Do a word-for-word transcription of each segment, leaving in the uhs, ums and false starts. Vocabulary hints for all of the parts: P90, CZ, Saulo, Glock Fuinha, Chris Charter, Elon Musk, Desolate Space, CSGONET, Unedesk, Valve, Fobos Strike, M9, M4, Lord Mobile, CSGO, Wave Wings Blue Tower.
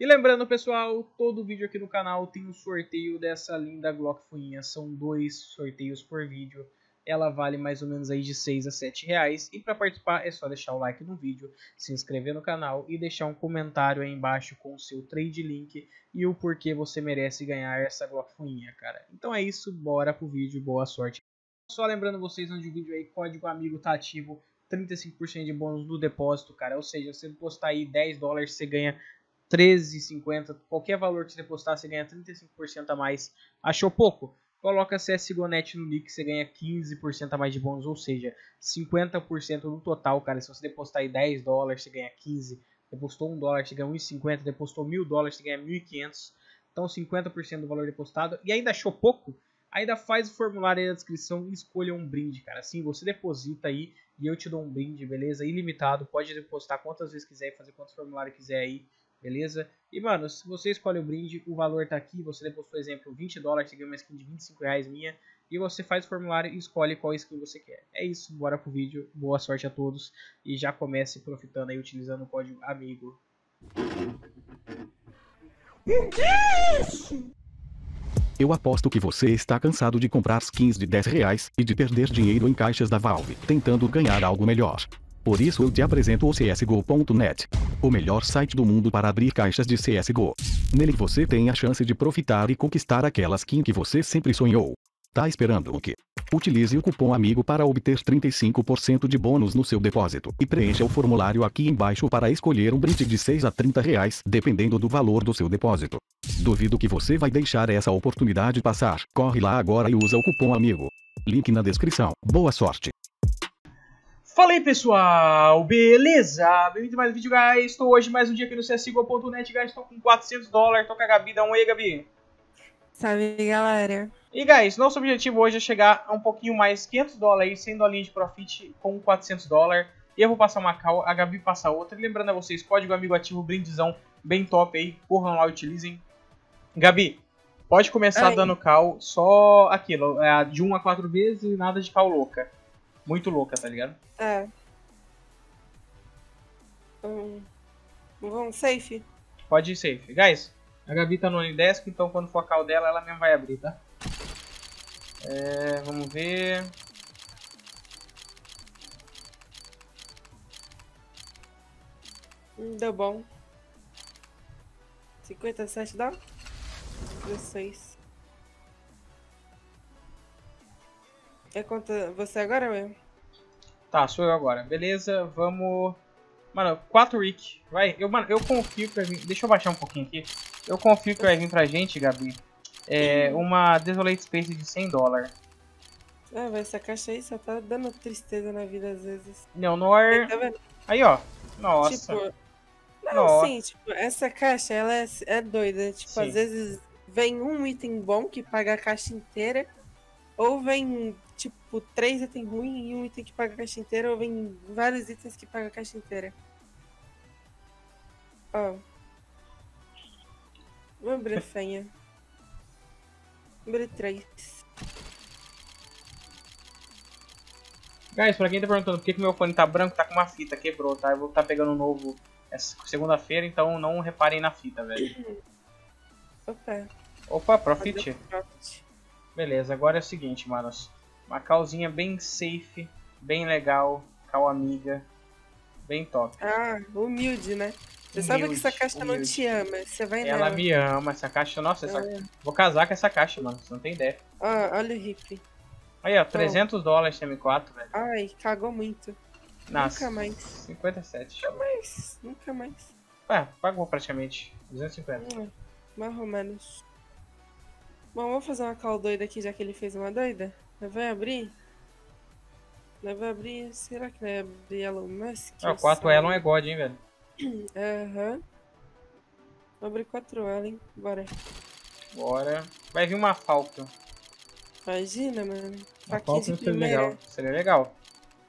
E lembrando, pessoal, todo vídeo aqui no canal tem um sorteio dessa linda Glock Fuinha. São dois sorteios por vídeo. Ela vale mais ou menos aí de seis a sete reais. E para participar é só deixar o like no vídeo, se inscrever no canal e deixar um comentário aí embaixo com o seu trade link e o porquê você merece ganhar essa Glock Fuinha, cara. Então é isso, bora pro vídeo, boa sorte. Só lembrando vocês, onde o vídeo aí, código amigo tá ativo, trinta e cinco por cento de bônus do depósito, cara. Ou seja, se você postar aí dez dólares, você ganha treze e cinquenta. Qualquer valor que você postar, você ganha trinta e cinco por cento a mais. Achou pouco? Coloca C S G O net no link, você ganha quinze por cento a mais de bônus, ou seja, cinquenta por cento no total, cara. Se você depositar aí dez dólares, você ganha quinze, depositou um dólar, você ganha um e cinquenta, depositou mil dólares, você ganha mil e quinhentos, então cinquenta por cento do valor depositado. E ainda achou pouco? Ainda faz o formulário aí na descrição e escolha um brinde, cara. Assim, você deposita aí e eu te dou um brinde, beleza? Ilimitado, pode depositar quantas vezes quiser e fazer quantos formulários quiser aí. Beleza? E, mano, se você escolhe o brinde, o valor tá aqui. Você depositou, por exemplo, vinte dólares, você ganha uma skin de vinte e cinco reais minha. E você faz o formulário e escolhe qual skin você quer. É isso, bora pro vídeo. Boa sorte a todos. E já comece profitando aí, utilizando o código AMIGO. O que é isso? Eu aposto que você está cansado de comprar skins de dez reais e de perder dinheiro em caixas da Valve, tentando ganhar algo melhor. Por isso eu te apresento o C S G O ponto net, o melhor site do mundo para abrir caixas de C S G O. Nele você tem a chance de profitar e conquistar aquela skin que você sempre sonhou. Tá esperando o quê? Utilize o cupom AMIGO para obter trinta e cinco por cento de bônus no seu depósito e preencha o formulário aqui embaixo para escolher um brinde de seis a trinta reais, dependendo do valor do seu depósito. Duvido que você vai deixar essa oportunidade passar. Corre lá agora e usa o cupom AMIGO. Link na descrição. Boa sorte! Fala aí, pessoal, beleza? Bem-vindo a mais um vídeo, guys. Estou hoje mais um dia aqui no C S G O ponto net, guys. Estou com quatrocentos dólares, estou com a Gabi. Dá um oi, Gabi. Salve, galera. E, guys, nosso objetivo hoje é chegar a um pouquinho mais, quinhentos dólares, cem dólares de profit com quatrocentos dólares. Eu vou passar uma cal, a Gabi passa outra. E lembrando a vocês, código amigo ativo, brindizão, bem top aí. Corram lá, utilizem. Gabi, pode começar aí dando cal só aquilo, de uma a quatro vezes e nada de cal louca. Muito louca, tá ligado? É. Hum. Vamos safe? Pode ir safe. Guys, a Gabi tá no Unedesk, então quando for a call dela, ela mesmo vai abrir, tá? É, vamos ver. Deu bom. cinquenta e sete dá? dezesseis. É contra você agora mesmo? Tá, sou eu agora. Beleza, vamos... Mano, quatro wick. Vai, eu, mano, eu confio que vai vir... Deixa eu baixar um pouquinho aqui. Eu confio que vai vir pra gente, Gabi, é, uma Desolate Space de cem dólares. Ah, vai, essa caixa aí só tá dando tristeza na vida às vezes. Não, no ar... Aí, tá aí, ó. Nossa. Tipo... Não, Nossa. sim, tipo, essa caixa, ela é, é doida. Tipo, sim. Às vezes vem um item bom que paga a caixa inteira. Ou vem... Tipo, três item ruim e um item que paga a caixa inteira, ou vem vários itens que paga a caixa inteira. Ó. Oh. Uma brefanha. Bre três. Guys, pra quem tá perguntando por que que meu fone tá branco, tá com uma fita, quebrou, tá? Eu vou estar tá pegando um novo essa segunda-feira, então não reparem na fita, velho. Opa. Opa, profit. profit. Beleza, agora é o seguinte, manos. Uma callzinha bem safe, bem legal, call amiga, bem top. Ah, humilde, né? Você humilde, sabe que essa caixa humilde. não te ama, você vai nela. Ela me ama, essa caixa, nossa, essa... Ah. Vou casar com essa caixa, mano, você não tem ideia. Ah, olha o hippie. Aí, ó, trezentos dólares M quatro, velho. Ai, cagou muito. Nossa, nunca mais. cinquenta e sete. Nunca mais, nunca mais. Ah, pagou praticamente, duzentos e cinquenta. Ah, mais ou menos. Bom, vamos fazer uma call doida aqui, já que ele fez uma doida. Não vai abrir? Não vai abrir? Será que não é abrir Elon Musk? Ah, quatro Elon é God, hein, velho? Aham. Uhum. Vou abrir quatro Elon, hein? Bora. Bora. Vai vir uma Falcon. Imagina, mano. Falcon seria legal. Seria legal.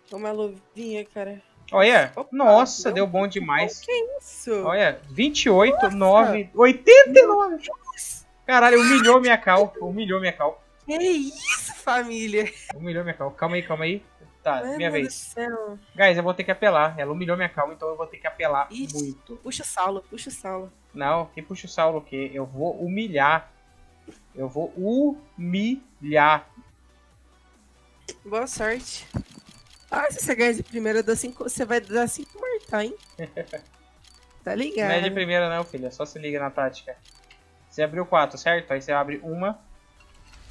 Uma luvinha, cara. Olha. Opa, nossa, não. Deu bom demais. O que é isso? Olha, vinte e oito, nossa. nove, oitenta e nove. Nossa. Caralho, humilhou minha cal. Humilhou minha cal. Que isso, família? Um milhão, minha calma. Calma aí, calma aí. Tá, Meu minha Deus vez. Do céu. Guys, eu vou ter que apelar. Ela humilhou minha calma, então eu vou ter que apelar Isso. muito. Puxa o Saulo, puxa o Saulo. Não, que puxa o Saulo o quê? Eu vou humilhar. Eu vou humilhar. Boa sorte. Ah, se você ganhar de primeira, você vai dar cinco mortais, hein? Tá ligado? Não é de primeira não, filha. Só se liga na tática. Você abriu quatro, certo? Aí você abre uma.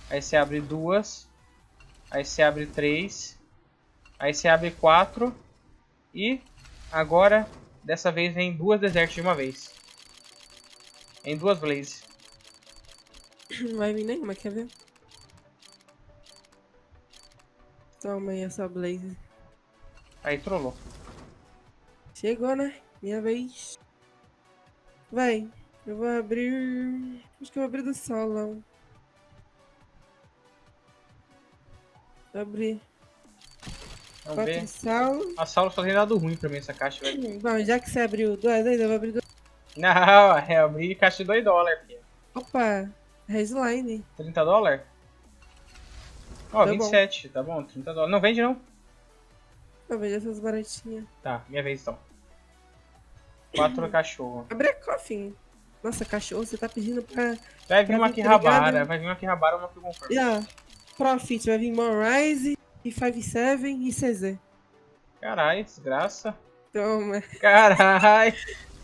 Aí você abre duas. Aí você abre três. Aí você abre quatro. E agora, dessa vez, vem duas desertas de uma vez. Em duas blazes. Não vai vir nenhuma, quer ver? Toma aí essa blaze. Aí trollou. Chegou, né? Minha vez. Vai. Eu vou abrir... Acho que eu vou abrir do Saulo. Vou abrir. Vamos ver. Saulo. A Saulo só tem dado ruim pra mim essa caixa, velho. Bom, já que você abriu duas, eu vou abrir duas. Não, eu abri caixa de dois dólares. Opa, Resline. trinta dólares? Ó, oh, tá vinte e sete, bom. Tá bom, trinta dólares. Não vende, não? Eu vendo essas baratinhas. Tá, minha vez então. Quatro cachorro. Abre a coffin. Nossa, cachorro, você tá pedindo pra... Vai vir pra uma Kirabara, vai vir uma Kirabara ou uma Kirabara. Yeah. Profit, vai vir Monrise, e cinco sete e C Z. Caralho, desgraça. Toma. Caralho.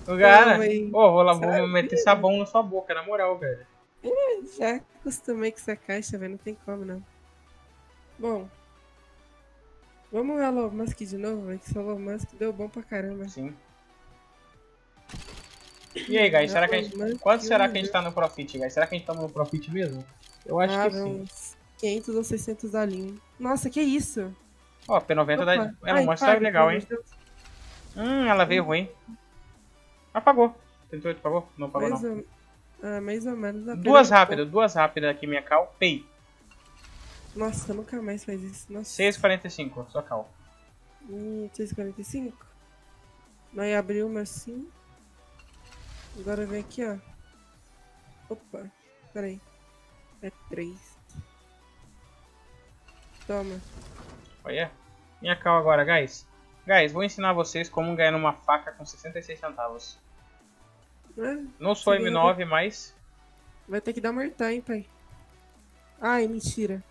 O cara... Ô, oh, vou lá, vou meter sabão na sua boca, na moral, velho. Eu já acostumei com essa caixa, velho, não tem como, não. Bom, vamos ao Elon Musk de novo, velho, que o Elon Musk deu bom pra caramba. Sim. E aí, guys, será que a gente... quanto será que a gente tá no profit, guys? Será que a gente tá no profit mesmo? Eu acho ah, que sim. quinhentos ou seiscentos a linha. Nossa, que isso? Ó, oh, P noventa da... Ela mostra tá legal, hein? Deus. Hum, ela veio ruim. Apagou. trinta e oito pagou? Não pagou, mais não. Ou... Ah, mais ou menos. Duas rápidas, duas rápidas aqui, minha cal. Pei. Nossa, nunca mais faz isso. seis e quarenta e cinco, só cal. Hum, seis e quarenta e cinco? Aí abriu uma assim. Agora vem aqui, ó. Opa, peraí. É três. Toma. Olha. Minha cal agora, guys. Guys, vou ensinar vocês como ganhar uma faca com sessenta e seis centavos. É, não sou M nove, vai... mas... Vai ter que dar mortal, hein, pai. Ai, mentira.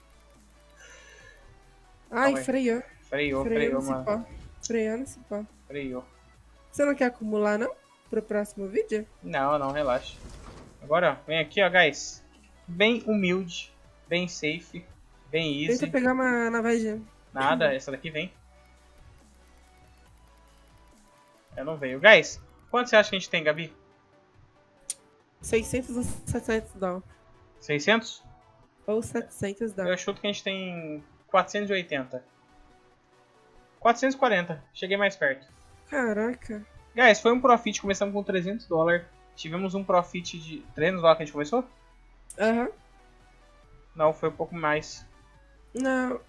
Ai, Calma freou. Freou, freou, mano. Pó. Freou nesse pó. Freou. Você não quer acumular, não? Pro próximo vídeo? Não, não, relaxa. Agora, ó, vem aqui, ó, guys. Bem humilde, bem safe, bem easy. Tenta pegar uma navajinha. Nada, essa daqui vem. Ela não veio. Guys, quanto você acha que a gente tem, Gabi? seiscentos ou setecentos dólares. seiscentos? Ou setecentos dólares. Eu chuto que a gente tem quatrocentos e oitenta. quatrocentos e quarenta. Cheguei mais perto. Caraca. Guys, foi um profit. Começamos com trezentos dólares. Tivemos um profit de... trezentos dólares que a gente começou? Aham. Uhum. Não, foi um pouco mais. Não,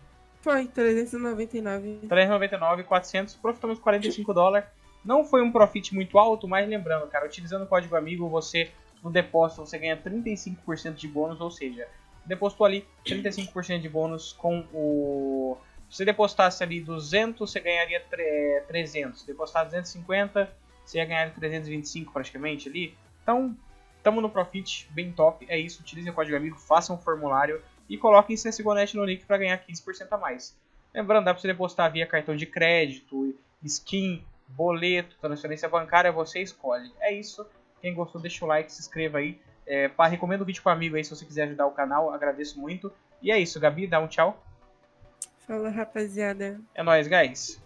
foi trezentos e noventa e nove. trezentos e noventa e nove, quatrocentos. Profitamos quarenta e cinco dólares. Não foi um profit muito alto, mas lembrando, cara, utilizando o código amigo, você, no depósito, você ganha trinta e cinco por cento de bônus, ou seja, depositou ali trinta e cinco por cento de bônus com o... Se você depositasse ali duzentos, você ganharia trezentos. Se depositar duzentos e cinquenta, você ia ganhar trezentos e vinte e cinco praticamente ali. Então, estamos no profit bem top. É isso, utilizem o código amigo, façam um formulário e coloquem C S G O net no link para ganhar quinze por cento a mais. Lembrando, dá para você depositar via cartão de crédito, skin, boleto, transferência bancária, você escolhe. É isso. Quem gostou, deixa o like, se inscreva aí. É, pá, recomendo o vídeo para amigo aí se você quiser ajudar o canal. Agradeço muito. E é isso, Gabi, dá um tchau. Fala, rapaziada. É nóis, guys.